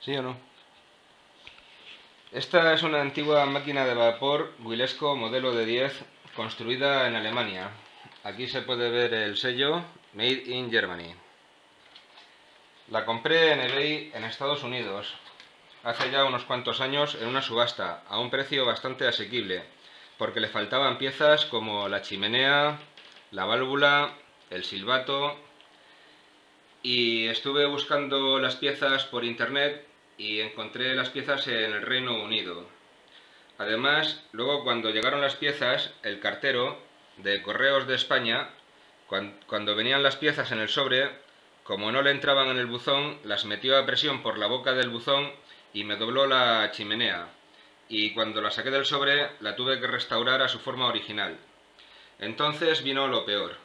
¿Sí o no? Esta es una antigua máquina de vapor Wilesco modelo de 10 construida en Alemania. Aquí se puede ver el sello Made in Germany. La compré en eBay en Estados Unidos hace ya unos cuantos años en una subasta a un precio bastante asequible, porque le faltaban piezas como la chimenea, la válvula, el silbato, y estuve buscando las piezas por internet y encontré las piezas en el Reino Unido. Además, luego cuando llegaron las piezas, el cartero de Correos de España, cuando venían las piezas en el sobre, como no le entraban en el buzón, las metió a presión por la boca del buzón y me dobló la chimenea, y cuando la saqué del sobre la tuve que restaurar a su forma original. Entonces vino lo peor.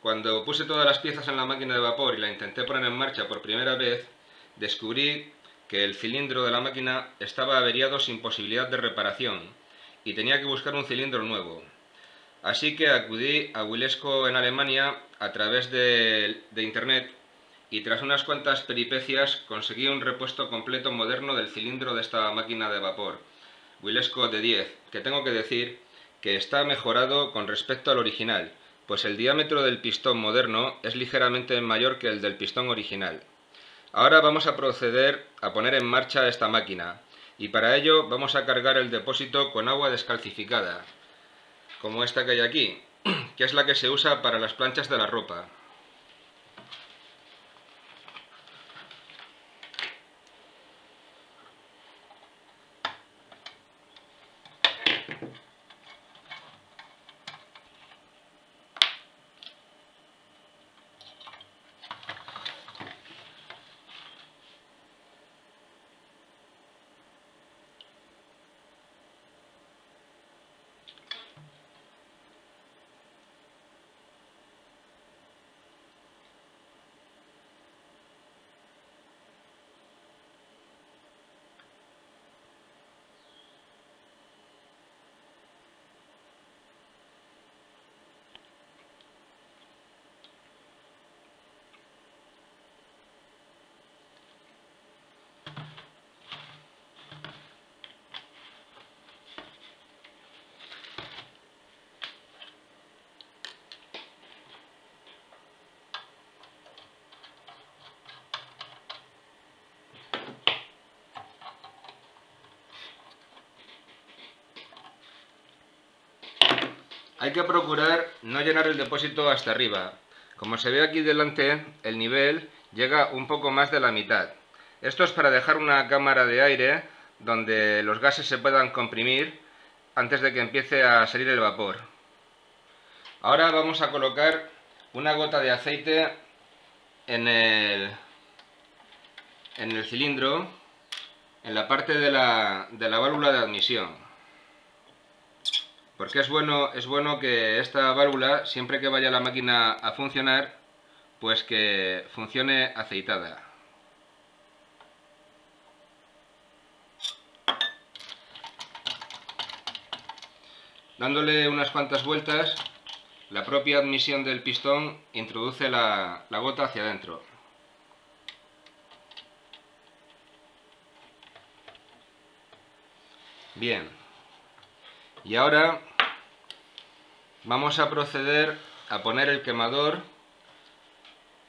Cuando puse todas las piezas en la máquina de vapor y la intenté poner en marcha por primera vez, descubrí que el cilindro de la máquina estaba averiado sin posibilidad de reparación y tenía que buscar un cilindro nuevo. Así que acudí a Wilesco en Alemania a través de internet, y tras unas cuantas peripecias conseguí un repuesto completo moderno del cilindro de esta máquina de vapor Wilesco de 10, que tengo que decir que está mejorado con respecto al original, pues el diámetro del pistón moderno es ligeramente mayor que el del pistón original. Ahora vamos a proceder a poner en marcha esta máquina, y para ello vamos a cargar el depósito con agua descalcificada, como esta que hay aquí, que es la que se usa para las planchas de la ropa. Hay que procurar no llenar el depósito hasta arriba. Como se ve aquí delante, el nivel llega un poco más de la mitad. Esto es para dejar una cámara de aire donde los gases se puedan comprimir antes de que empiece a salir el vapor. Ahora vamos a colocar una gota de aceite en el cilindro, en la parte de la válvula de admisión. Porque es bueno que esta válvula, siempre que vaya la máquina a funcionar, pues que funcione aceitada. Dándole unas cuantas vueltas, la propia admisión del pistón introduce la gota hacia adentro. Bien. Y ahora vamos a proceder a poner el quemador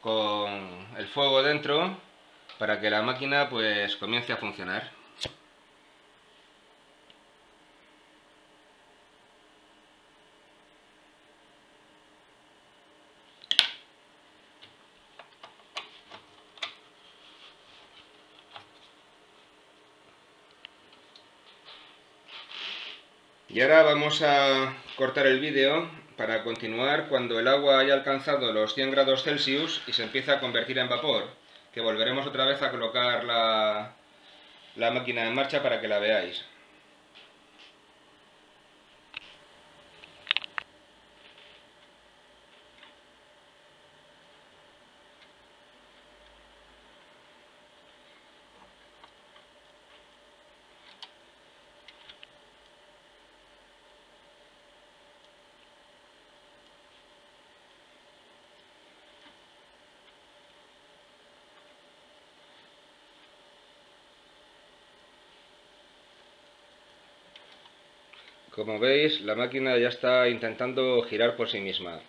con el fuego dentro para que la máquina pues comience a funcionar. Y ahora vamos a cortar el vídeo para continuar cuando el agua haya alcanzado los 100 grados Celsius y se empieza a convertir en vapor, que volveremos otra vez a colocar la máquina en marcha para que la veáis. Como veis, la máquina ya está intentando girar por sí misma,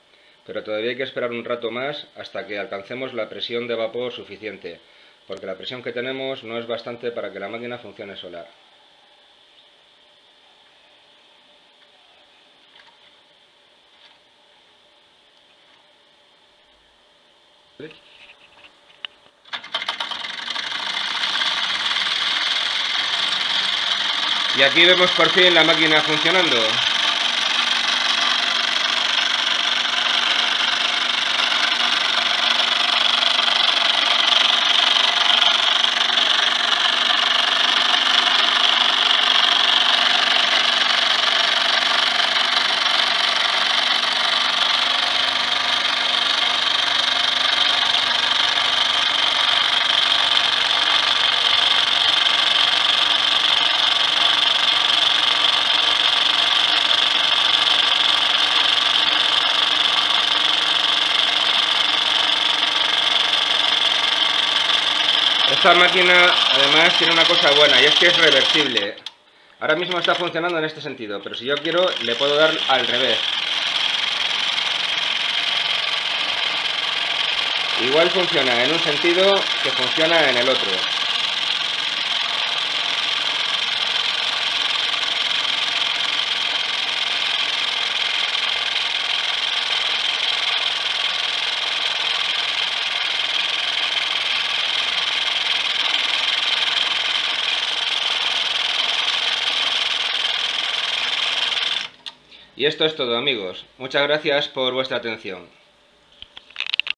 pero todavía hay que esperar un rato más hasta que alcancemos la presión de vapor suficiente, porque la presión que tenemos no es bastante para que la máquina funcione sola. Y aquí vemos por fin la máquina funcionando. Esta máquina además tiene una cosa buena y es que es reversible. Ahora mismo está funcionando en este sentido, pero si yo quiero le puedo dar al revés. Igual funciona en un sentido que funciona en el otro. Y esto es todo, amigos. Muchas gracias por vuestra atención.